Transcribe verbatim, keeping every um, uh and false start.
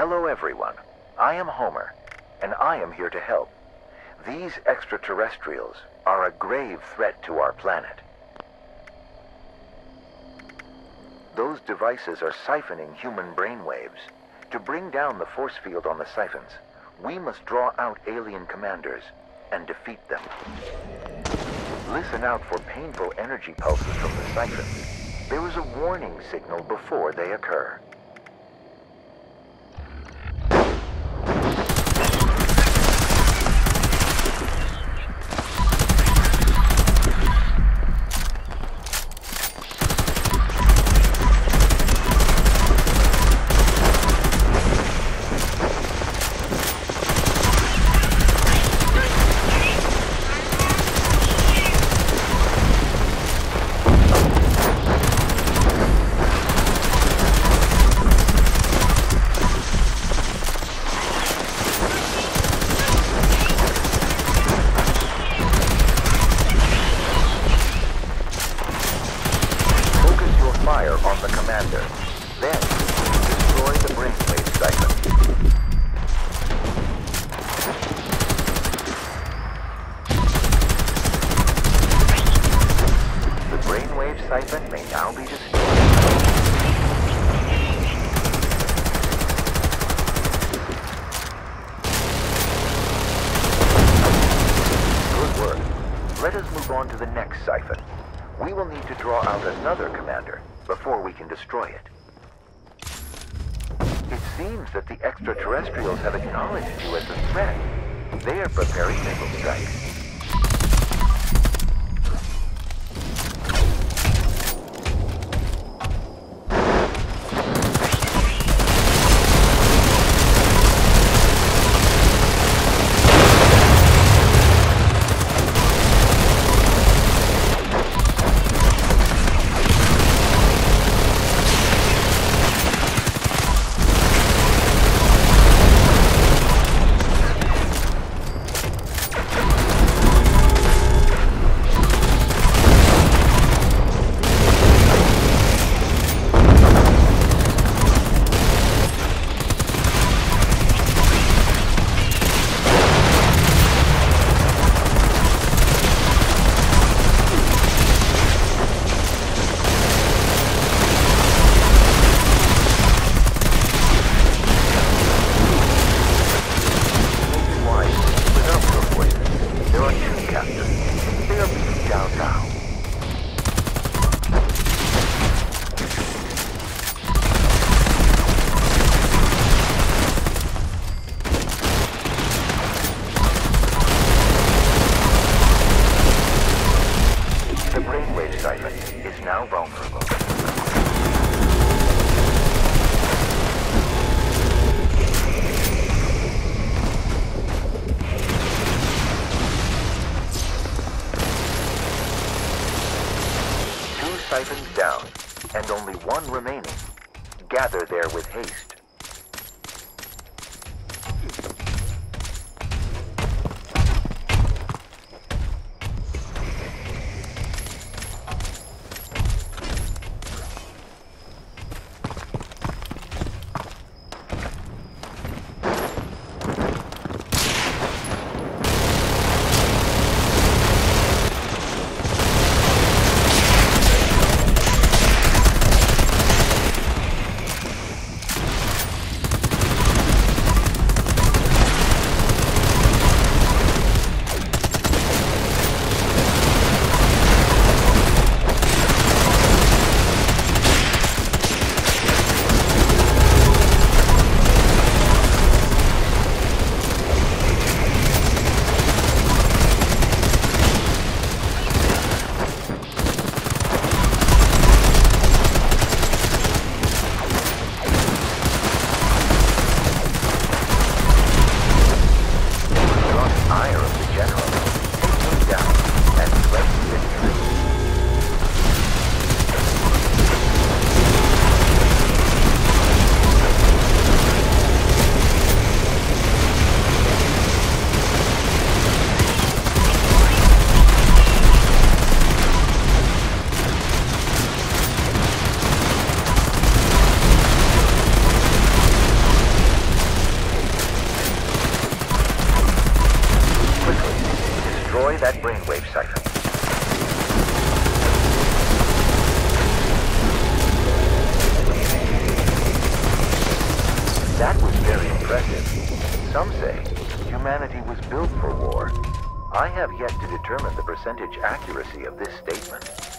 Hello everyone, I am Homer, and I am here to help. These extraterrestrials are a grave threat to our planet. Those devices are siphoning human brainwaves. To bring down the force field on the siphons, we must draw out alien commanders and defeat them. Listen out for painful energy pulses from the siphons. There is a warning signal before they occur. Destroy that brainwave cipher. That was very impressive. Some say humanity was built for war. I have yet to determine the percentage accuracy of this statement.